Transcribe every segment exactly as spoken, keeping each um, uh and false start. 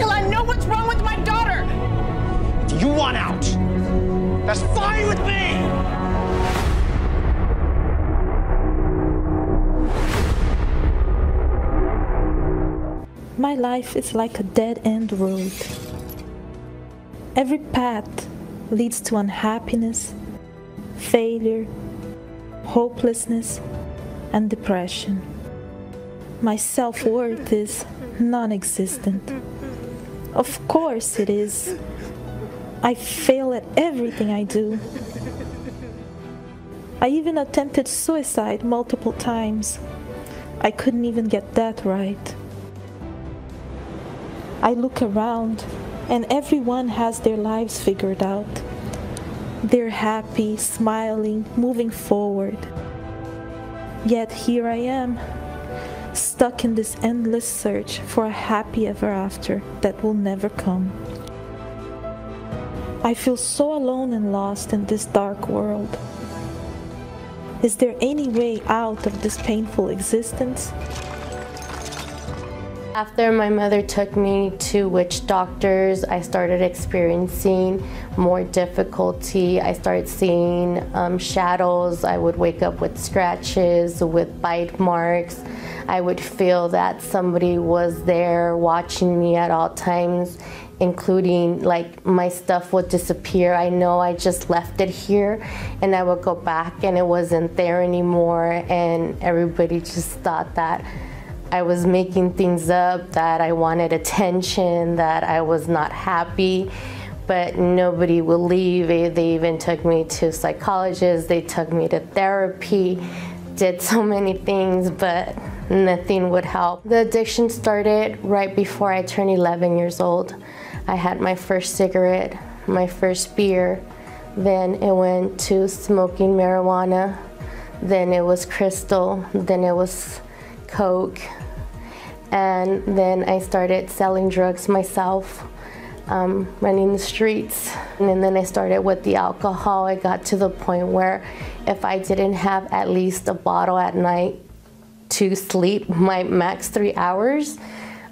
until I know what's wrong with my daughter. If you want out, that's fine with me. My life is like a dead-end road. Every path leads to unhappiness, failure, hopelessness, and depression. My self-worth is non-existent. Of course it is. I fail at everything I do. I even attempted suicide multiple times. I couldn't even get that right. I look around and everyone has their lives figured out. They're happy, smiling, moving forward. Yet here I am, stuck in this endless search for a happy ever after that will never come. I feel so alone and lost in this dark world. Is there any way out of this painful existence? After my mother took me to witch doctors, I started experiencing more difficulty. I started seeing um, shadows. I would wake up with scratches, with bite marks. I would feel that somebody was there watching me at all times, including like my stuff would disappear. I know I just left it here and I would go back and it wasn't there anymore, and everybody just thought that I was making things up, that I wanted attention, that I was not happy, but nobody would leave. They even took me to psychologists, they took me to therapy, did so many things, but nothing would help. The addiction started right before I turned eleven years old. I had my first cigarette, my first beer, then it went to smoking marijuana, then it was crystal, then it was Coke, and then I started selling drugs myself, um, running the streets, and then I started with the alcohol. I got to the point where if I didn't have at least a bottle at night to sleep, my max three hours,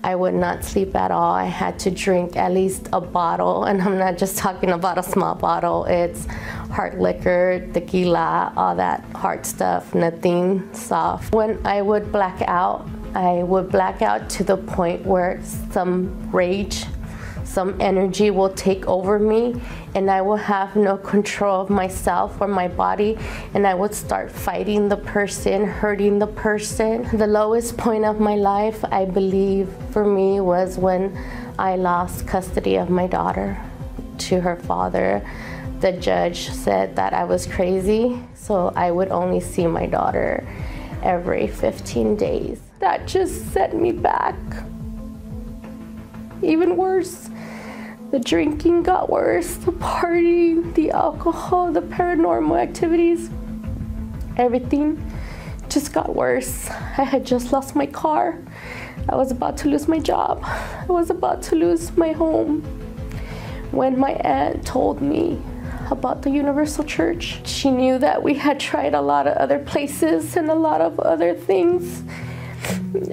I would not sleep at all. I had to drink at least a bottle, and I'm not just talking about a small bottle. It's hard liquor, tequila, all that hard stuff, nothing soft. When I would black out, I would black out to the point where some rage, some energy will take over me, and I will have no control of myself or my body, and I would start fighting the person, hurting the person. The lowest point of my life, I believe, for me was when I lost custody of my daughter to her father. The judge said that I was crazy, so I would only see my daughter every fifteen days. That just set me back. Even worse, the drinking got worse, the partying, the alcohol, the paranormal activities, everything just got worse. I had just lost my car. I was about to lose my job. I was about to lose my home. When my aunt told me about the Universal Church, she knew that we had tried a lot of other places and a lot of other things,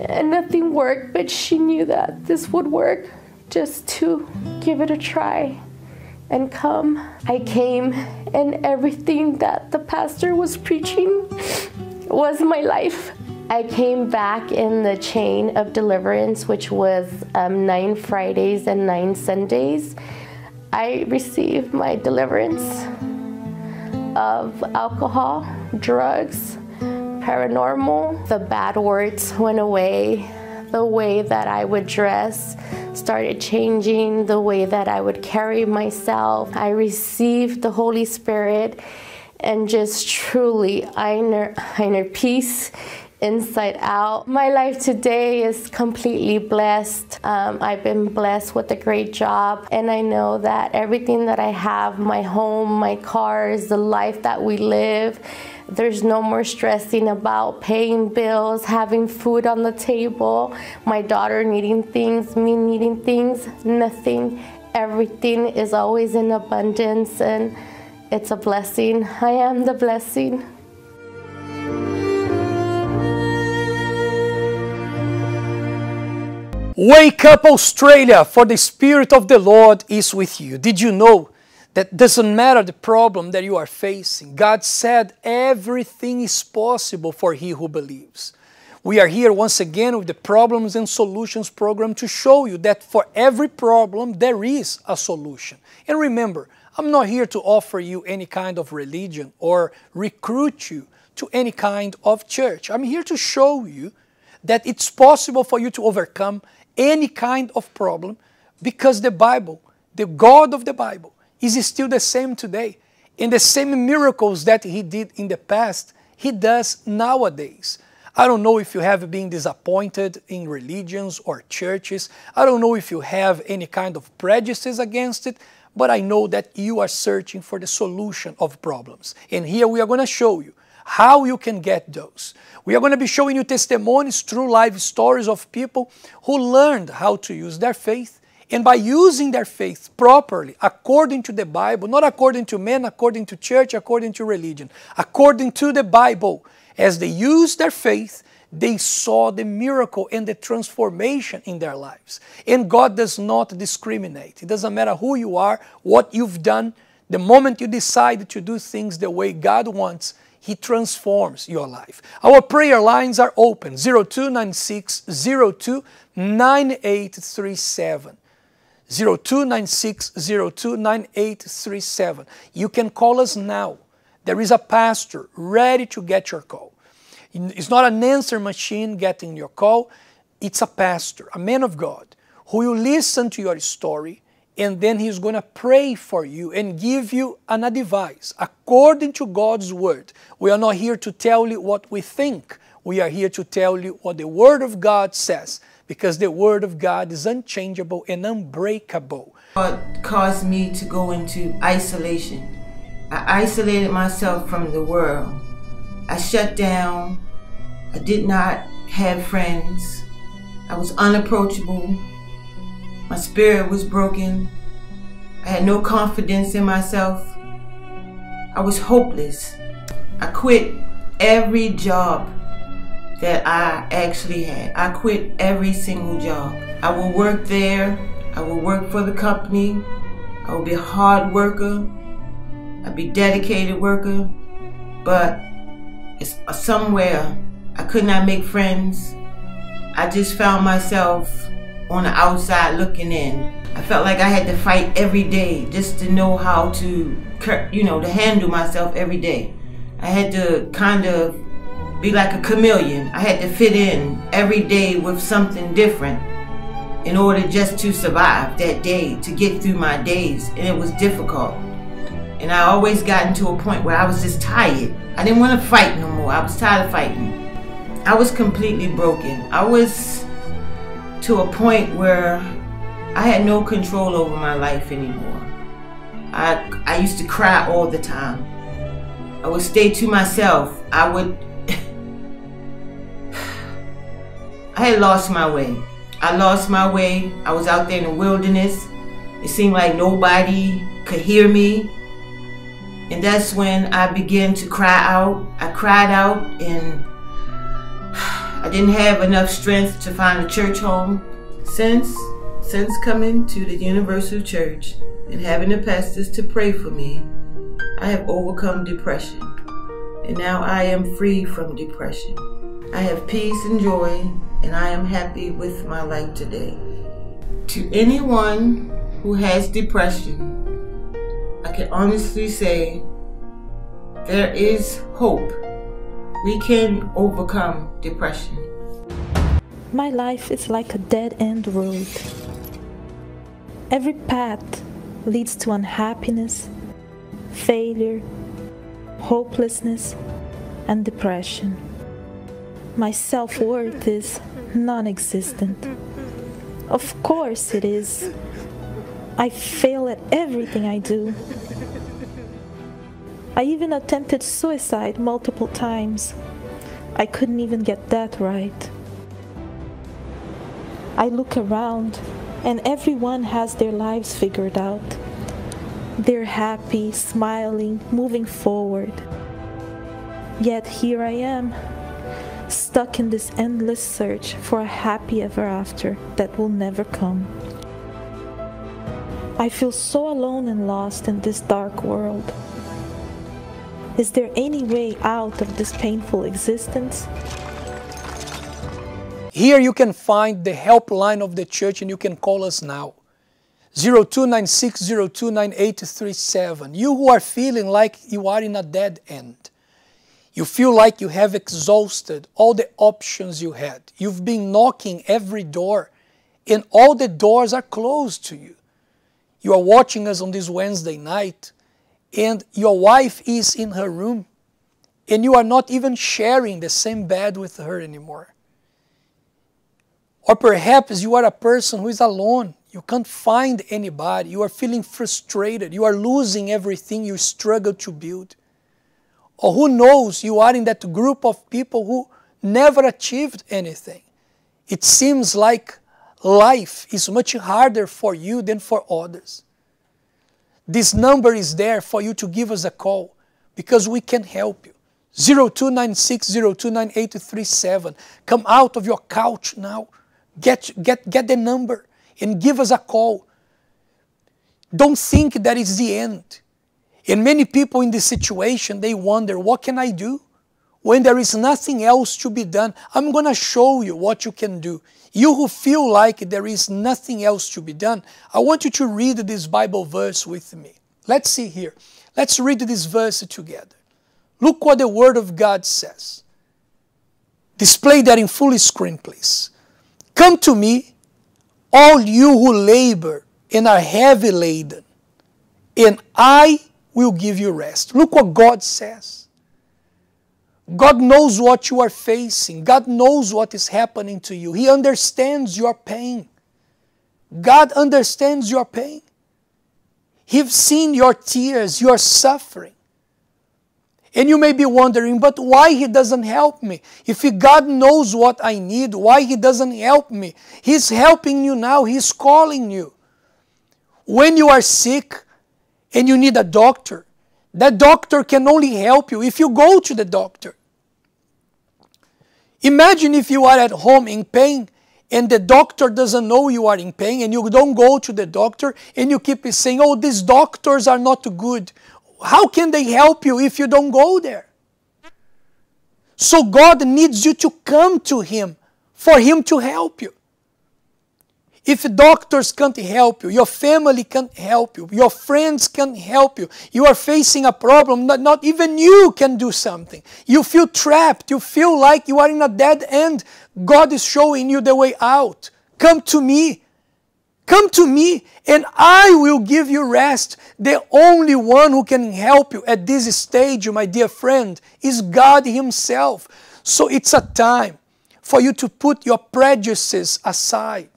and nothing worked, but she knew that this would work, just to give it a try and come. I came, and everything that the pastor was preaching was my life. I came back in the chain of deliverance, which was um, nine Fridays and nine Sundays. I received my deliverance of alcohol, drugs, paranormal. The bad words went away. The way that I would dress started changing. The way that I would carry myself. I received the Holy Spirit, and just truly inner, inner peace, inside out. My life today is completely blessed. Um, I've been blessed with a great job, and I know that everything that I have, my home, my cars, the life that we live, there's no more stressing about paying bills, having food on the table, my daughter needing things, me needing things, nothing. Everything is always in abundance, and it's a blessing. I am the blessing. Wake up, Australia, for the Spirit of the Lord is with you. Did you know that doesn't matter the problem that you are facing? God said everything is possible for he who believes. We are here once again with the Problems and Solutions program to show you that for every problem there is a solution. And remember, I'm not here to offer you any kind of religion or recruit you to any kind of church. I'm here to show you that it's possible for you to overcome any kind of problem because the Bible, the God of the Bible, is still the same today. And the same miracles that he did in the past, he does nowadays. I don't know if you have been disappointed in religions or churches. I don't know if you have any kind of prejudices against it, but I know that you are searching for the solution of problems. And here we are going to show you how you can get those. We are going to be showing you testimonies, true life stories of people who learned how to use their faith, and by using their faith properly, according to the Bible, not according to men, according to church, according to religion, according to the Bible, as they used their faith, they saw the miracle and the transformation in their lives. And God does not discriminate. It doesn't matter who you are, what you've done. The moment you decide to do things the way God wants, he transforms your life. Our prayer lines are open, zero two nine six, zero two nine eight three seven. zero two nine six, zero two nine eight three seven. You can call us now. There is a pastor ready to get your call. It's not an answer machine getting your call. It's a pastor, a man of God, who will listen to your story, and then he's going to pray for you and give you an advice according to God's word. We are not here to tell you what we think. We are here to tell you what the word of God says, because the word of God is unchangeable and unbreakable. God caused me to go into isolation. I isolated myself from the world. I shut down. I did not have friends. I was unapproachable. My spirit was broken. I had no confidence in myself. I was hopeless. I quit every job that I actually had. I quit every single job. I will work there. I will work for the company. I will be a hard worker. I'll be a dedicated worker. But it's somewhere I could not make friends. I just found myself on the outside looking in. I felt like I had to fight every day just to know how to, you know, to handle myself every day. I had to kind of be like a chameleon. I had to fit in every day with something different in order just to survive that day, to get through my days, and it was difficult. And I always got into a point where I was just tired. I didn't want to fight no more. I was tired of fighting. I was completely broken. I was to a point where I had no control over my life anymore. I, I used to cry all the time. I would stay to myself. I would... I had lost my way. I lost my way. I was out there in the wilderness. It seemed like nobody could hear me. And that's when I began to cry out. I cried out, and I didn't have enough strength to find a church home. Since, since coming to the Universal Church and having the pastors to pray for me, I have overcome depression. And now I am free from depression. I have peace and joy, and I am happy with my life today. To anyone who has depression, I can honestly say there is hope. We can overcome depression. My life is like a dead-end road. Every path leads to unhappiness, failure, hopelessness, and depression. My self-worth is non-existent. Of course it is. I fail at everything I do. I even attempted suicide multiple times. I couldn't even get that right. I look around and everyone has their lives figured out. They're happy, smiling, moving forward. Yet here I am, stuck in this endless search for a happy ever after that will never come. I feel so alone and lost in this dark world. Is there any way out of this painful existence? Here you can find the helpline of the church and you can call us now. zero two nine six, zero two nine eight three seven. You who are feeling like you are in a dead end. You feel like you have exhausted all the options you had. You've been knocking every door and all the doors are closed to you. You are watching us on this Wednesday night and your wife is in her room and you are not even sharing the same bed with her anymore. Or perhaps you are a person who is alone. You can't find anybody. You are feeling frustrated. You are losing everything you struggle to build. Or who knows, you are in that group of people who never achieved anything. It seems like life is much harder for you than for others. This number is there for you to give us a call because we can help you. zero two nine six, zero two nine eight three seven. Come out of your couch now. Get, get, get the number and give us a call. Don't think that is the end. And many people in this situation, they wonder, what can I do? When there is nothing else to be done, I'm going to show you what you can do. You who feel like there is nothing else to be done, I want you to read this Bible verse with me. Let's see here. Let's read this verse together. Look what the Word of God says. Display that in full screen, please. Come to me, all you who labor and are heavy laden, and I will give you rest. Look what God says. God knows what you are facing. God knows what is happening to you. He understands your pain. God understands your pain. He's seen your tears, your suffering. And you may be wondering, but why He doesn't help me? If God knows what I need, why He doesn't help me? He's helping you now. He's calling you. When you are sick and you need a doctor, that doctor can only help you if you go to the doctor. Imagine if you are at home in pain and the doctor doesn't know you are in pain and you don't go to the doctor and you keep saying, oh, these doctors are not good. How can they help you if you don't go there? So God needs you to come to Him for Him to help you. If doctors can't help you, your family can't help you, your friends can't help you, you are facing a problem that not even you can do something. You feel trapped, you feel like you are in a dead end. God is showing you the way out. Come to me. Come to me and I will give you rest. The only one who can help you at this stage, my dear friend, is God Himself. So it's a time for you to put your prejudices aside.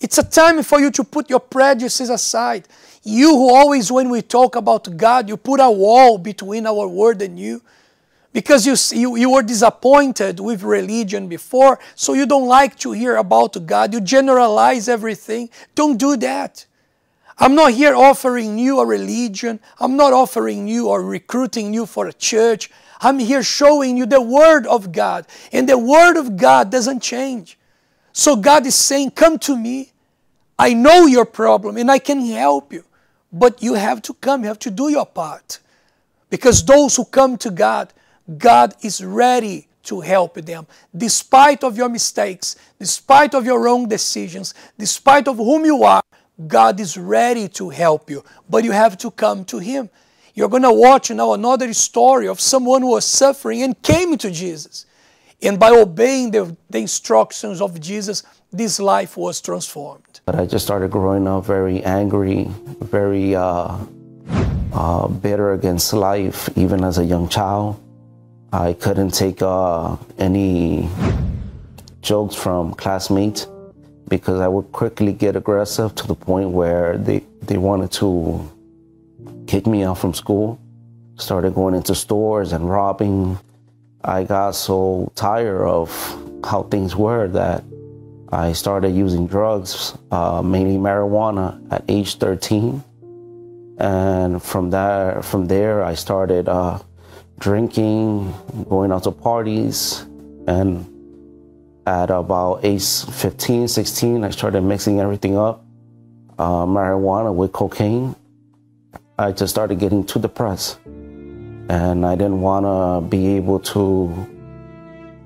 It's a time for you to put your prejudices aside. You who always, when we talk about God, you put a wall between our word and you. Because you, you, you were disappointed with religion before, so you don't like to hear about God. You generalize everything. Don't do that. I'm not here offering you a religion. I'm not offering you or recruiting you for a church. I'm here showing you the Word of God. And the Word of God doesn't change. So God is saying, come to me. I know your problem and I can help you, but you have to come, you have to do your part. Because those who come to God, God is ready to help them. Despite of your mistakes, despite of your wrong decisions, despite of whom you are, God is ready to help you, but you have to come to Him. You're going to watch now another story of someone who was suffering and came to Jesus. And by obeying the, the instructions of Jesus, this life was transformed. But I just started growing up very angry, very uh, uh, bitter against life, even as a young child. I couldn't take uh, any jokes from classmates because I would quickly get aggressive to the point where they, they wanted to kick me out from school. Started going into stores and robbing. I got so tired of how things were that I started using drugs, uh, mainly marijuana, at age thirteen. And from that, from there, I started uh, drinking, going out to parties, And at about age fifteen, sixteen, I started mixing everything up, uh, marijuana with cocaine. I just started getting too depressed. And I didn't want to be able to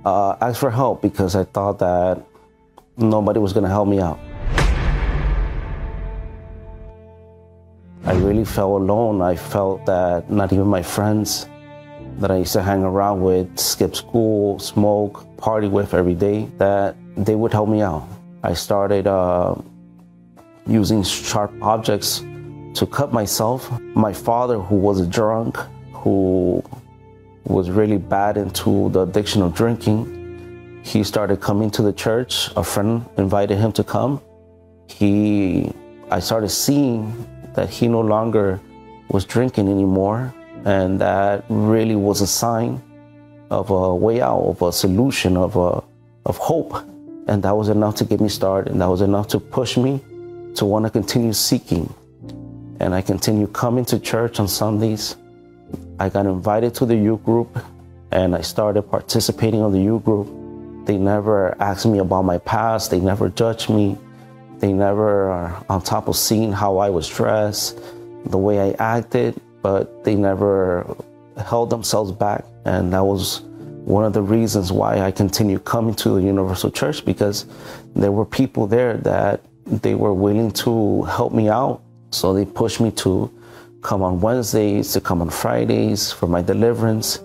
uh, ask for help because I thought that nobody was going to help me out. I really felt alone. I felt that not even my friends that I used to hang around with, skip school, smoke, party with every day, that they would help me out. I started uh, using sharp objects to cut myself. My father, who was a drunk, who was really bad into the addiction of drinking, he started coming to the church. A friend invited him to come. He, I started seeing that he no longer was drinking anymore. And that really was a sign of a way out, of a solution, of, a, of hope. And that was enough to get me started. And that was enough to push me to want to continue seeking. And I continued coming to church on Sundays. I got invited to the youth group and I started participating in the youth group. They never asked me about my past. They never judged me. They never are on top of seeing how I was dressed, the way I acted, but they never held themselves back. And that was one of the reasons why I continued coming to the Universal Church, because there were people there that they were willing to help me out. So they pushed me to come on Wednesdays, to come on Fridays for my deliverance.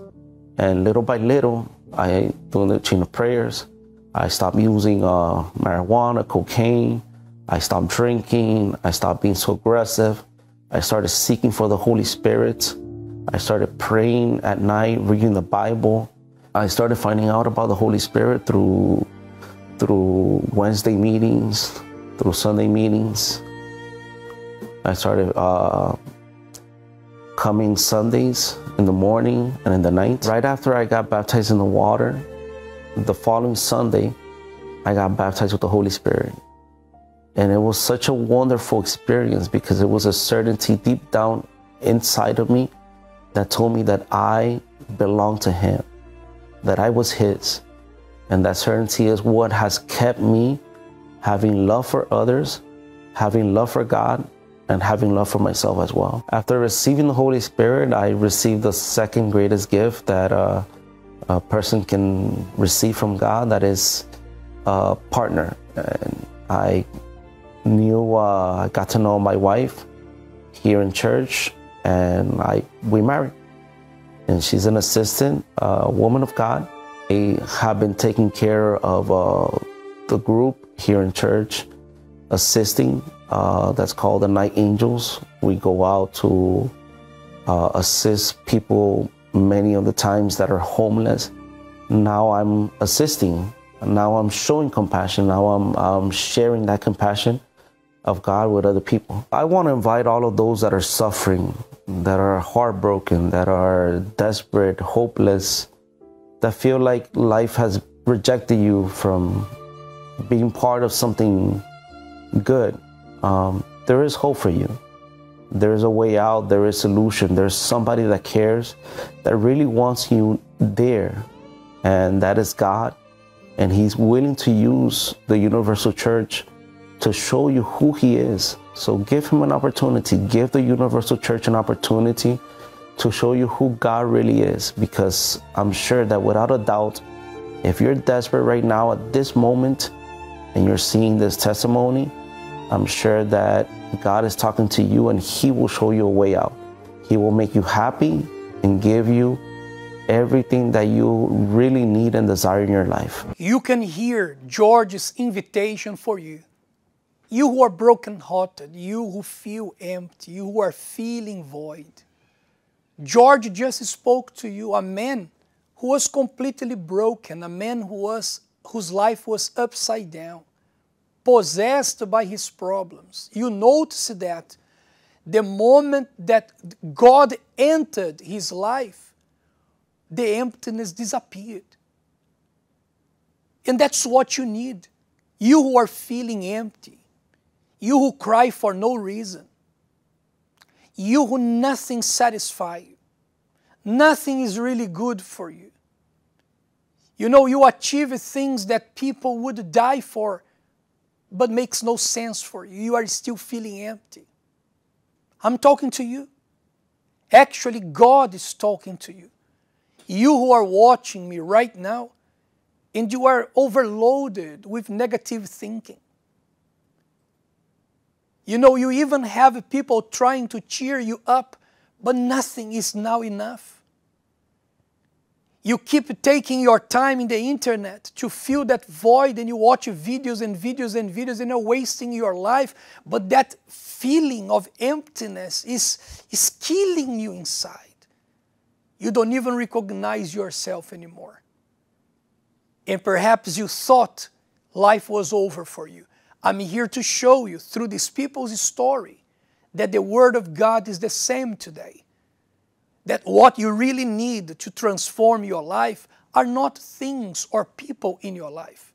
And little by little, I, through the chain of prayers, I stopped using uh, marijuana, cocaine. I stopped drinking. I stopped being so aggressive. I started seeking for the Holy Spirit. I started praying at night, reading the Bible. I started finding out about the Holy Spirit through, through Wednesday meetings, through Sunday meetings. I started uh, coming Sundays in the morning and in the night. Right after I got baptized in the water, the following Sunday, I got baptized with the Holy Spirit. And it was such a wonderful experience because it was a certainty deep down inside of me that told me that I belonged to Him, that I was His. And that certainty is what has kept me having love for others, having love for God, and having love for myself as well. After receiving the Holy Spirit, I received the second greatest gift that uh, a person can receive from God, that is a partner. And I knew, uh, I got to know my wife here in church, and I we married. And she's an assistant, a woman of God. They have been taking care of uh, the group here in church, assisting. Uh, that's called the Night Angels. We go out to uh, assist people many of the times that are homeless. Now I'm assisting. Now I'm showing compassion. Now I'm, I'm sharing that compassion of God with other people. I want to invite all of those that are suffering, that are heartbroken, that are desperate, hopeless, that feel like life has rejected you from being part of something good. Um, there is hope for you. There is a way out. There is a solution. There's somebody that cares, that really wants you there, and that is God. And He's willing to use the Universal Church to show you who He is. So give Him an opportunity. Give the Universal Church an opportunity to show you who God really is. Because I'm sure that without a doubt, if you're desperate right now at this moment and you're seeing this testimony, I'm sure that God is talking to you and He will show you a way out. He will make you happy and give you everything that you really need and desire in your life. You can hear George's invitation for you. You who are brokenhearted, you who feel empty, you who are feeling void. George just spoke to you, a man who was completely broken, a man who was, whose life was upside down, possessed by his problems. You notice that the moment that God entered his life, the emptiness disappeared. And that's what you need. You who are feeling empty. You who cry for no reason. You who nothing satisfies you. Nothing is really good for you. You know, you achieve things that people would die for, but makes no sense for you. You are still feeling empty. I'm talking to you. Actually, God is talking to you. You who are watching me right now, and you are overloaded with negative thinking. You know, you even have people trying to cheer you up, but nothing is now enough. You keep taking your time in the internet to fill that void, and you watch videos and videos and videos, and you're wasting your life. But that feeling of emptiness is, is killing you inside. You don't even recognize yourself anymore. And perhaps you thought life was over for you. I'm here to show you through these people's story that the Word of God is the same today. That what you really need to transform your life are not things or people in your life.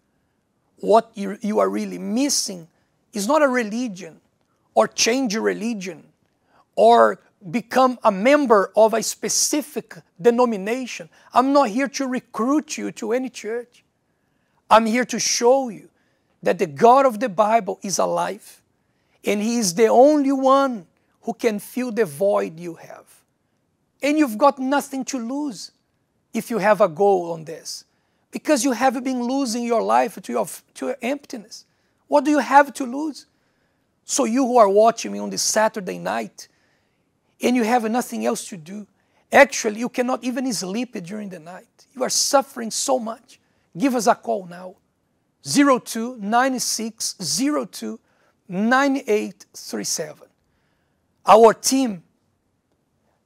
What you, you are really missing is not a religion, or change a religion, or become a member of a specific denomination. I'm not here to recruit you to any church. I'm here to show you that the God of the Bible is alive, and He is the only one who can fill the void you have. And you've got nothing to lose if you have a goal on this, because you have been losing your life to your, to your emptiness. What do you have to lose? So you who are watching me on this Saturday night, and you have nothing else to do, actually you cannot even sleep during the night. You are suffering so much. Give us a call now. zero two nine six zero two nine eight three seven. Our team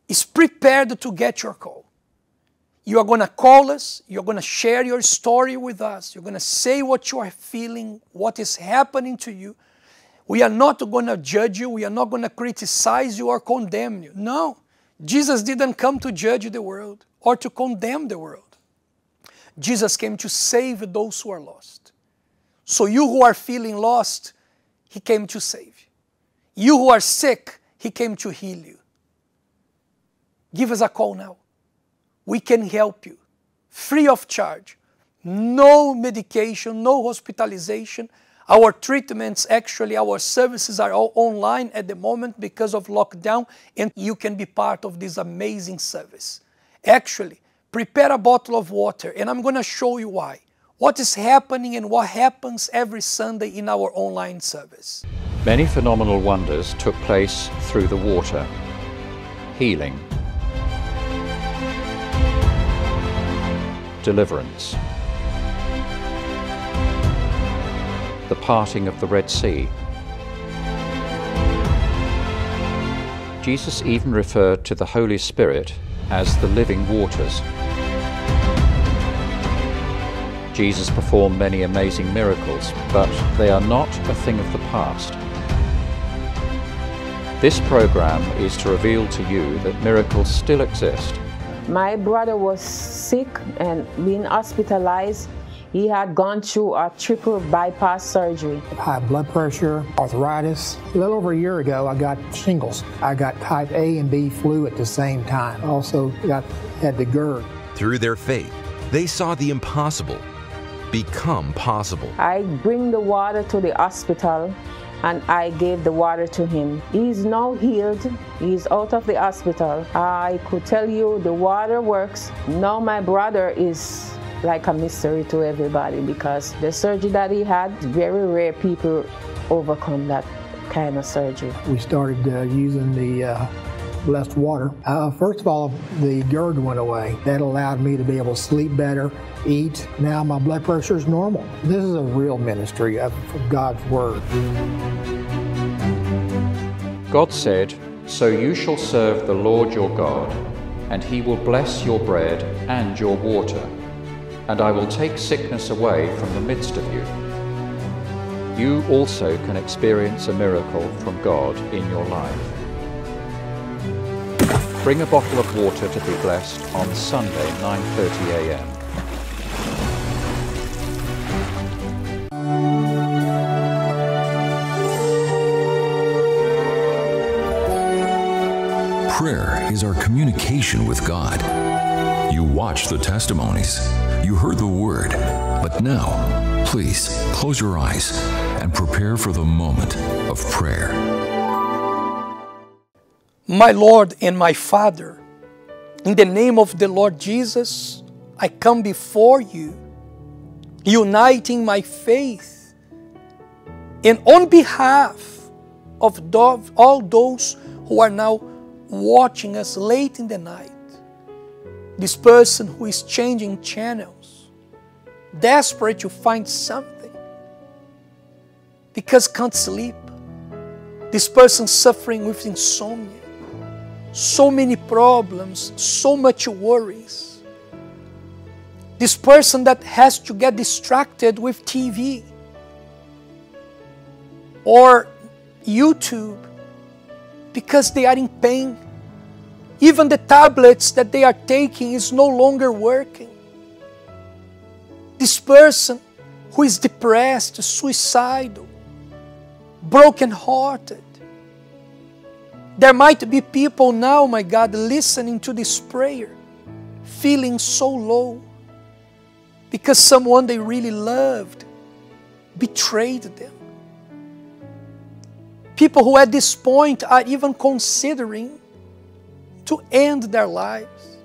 is prepared to get your call. You are going to call us. You're going to share your story with us. You're going to say what you are feeling, what is happening to you. We are not going to judge you. We are not going to criticize you or condemn you. No, Jesus didn't come to judge the world or to condemn the world. Jesus came to save those who are lost. So you who are feeling lost, He came to save you. You who are sick, He came to heal you. Give us a call now. We can help you, free of charge. No medication, no hospitalization. Our treatments, actually, our services are all online at the moment because of lockdown, and you can be part of this amazing service. Actually, prepare a bottle of water, and I'm going to show you why. What is happening and what happens every Sunday in our online service. Many phenomenal wonders took place through the water. Healing. Deliverance. The parting of the Red Sea. Jesus even referred to the Holy Spirit as the living waters. Jesus performed many amazing miracles, but they are not a thing of the past. This program is to reveal to you that miracles still exist. My brother was sick and being hospitalized. He had gone through a triple bypass surgery. High blood pressure, arthritis. A little over a year ago, I got shingles. I got type A and B flu at the same time. Also got, had the GERD. Through their faith, they saw the impossible become possible. I bring the water to the hospital and I gave the water to him. He's now healed. He's out of the hospital. I could tell you the water works. Now my brother is like a mystery to everybody because the surgery that he had, very rare people overcome that kind of surgery. We started uh, using the uh, blessed water. Uh, first of all, the GERD went away. That allowed me to be able to sleep better, eat. Now my blood pressure is normal. This is a real ministry of God's Word. God said, "So you shall serve the Lord your God, and He will bless your bread and your water, and I will take sickness away from the midst of you." You also can experience a miracle from God in your life. Bring a bottle of water to be blessed on Sunday, nine thirty a m Prayer is our communication with God. You watch the testimonies. You heard the word, but now, please close your eyes and prepare for the moment of prayer. My Lord and my Father, in the name of the Lord Jesus, I come before you, uniting my faith, and on behalf of all those who are now watching us late in the night, this person who is changing channels, desperate to find something because can't sleep, this person suffering with insomnia, so many problems, so much worries, this person that has to get distracted with T V or YouTube because they are in pain. Even the tablets that they are taking is no longer working. This person who is depressed, suicidal, broken-hearted. There might be people now, my God, listening to this prayer, feeling so low because someone they really loved betrayed them. People who at this point are even considering to end their lives.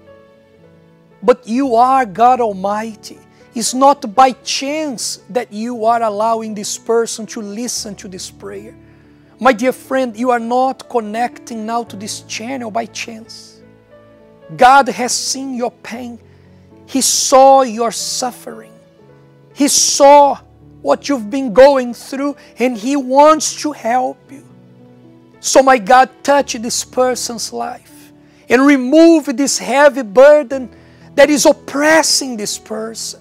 But you are God Almighty. It's not by chance that you are allowing this person to listen to this prayer. My dear friend, you are not connecting now to this channel by chance. God has seen your pain. He saw your suffering. He saw what you've been going through, and He wants to help you. So my God, touch this person's life and remove this heavy burden that is oppressing this person.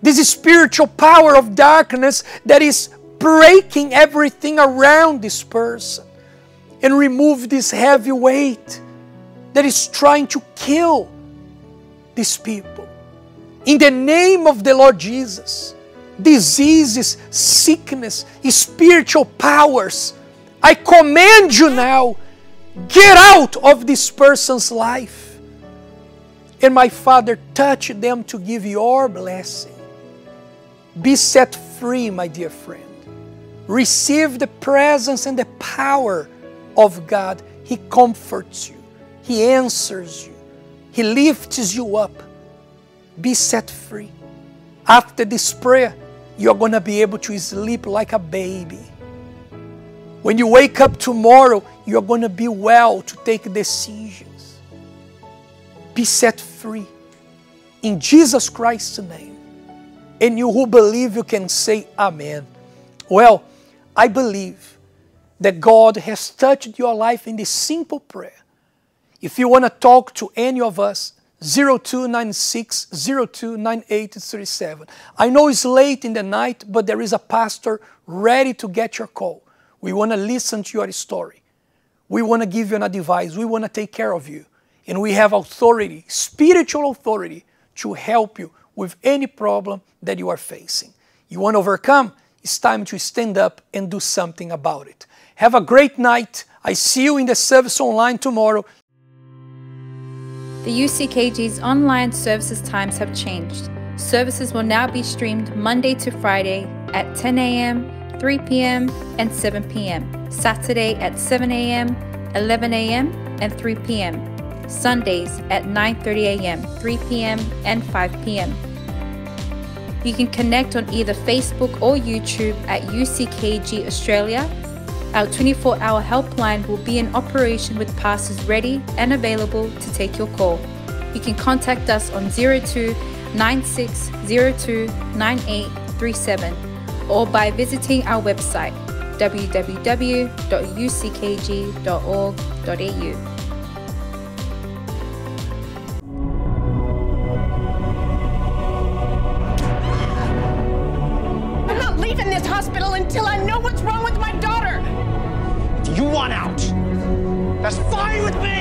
This spiritual power of darkness that is breaking everything around this person. And remove this heavy weight that is trying to kill these people. In the name of the Lord Jesus, diseases, sickness, spiritual powers, I command you now, get out of this person's life. And my Father, touch them to give your blessing. Be set free, my dear friend. Receive the presence and the power of God. He comforts you. He answers you. He lifts you up. Be set free. After this prayer, you're going to be able to sleep like a baby. When you wake up tomorrow, you're going to be well to take decisions. Be set free in Jesus Christ's name. And you who believe, you can say amen. Well, I believe that God has touched your life in this simple prayer. If you want to talk to any of us, zero two nine six, zero two nine eight three seven. I know it's late in the night, but there is a pastor ready to get your call. We want to listen to your story. We want to give you an advice. We want to take care of you. And we have authority, spiritual authority, to help you with any problem that you are facing. You want to overcome? It's time to stand up and do something about it. Have a great night. I see you in the service online tomorrow. The U C K G's online services times have changed. Services will now be streamed Monday to Friday at ten A M, three P M, and seven P M, Saturday at seven A M, eleven A M, and three P M, Sundays at nine thirty A M, three P M, and five P M. You can connect on either Facebook or YouTube at U C K G Australia. Our twenty-four hour helpline will be in operation with pastors ready and available to take your call. You can contact us on zero two nine six, zero two nine eight three seven or by visiting our website w w w dot u c k g dot org dot a u. Fine with me!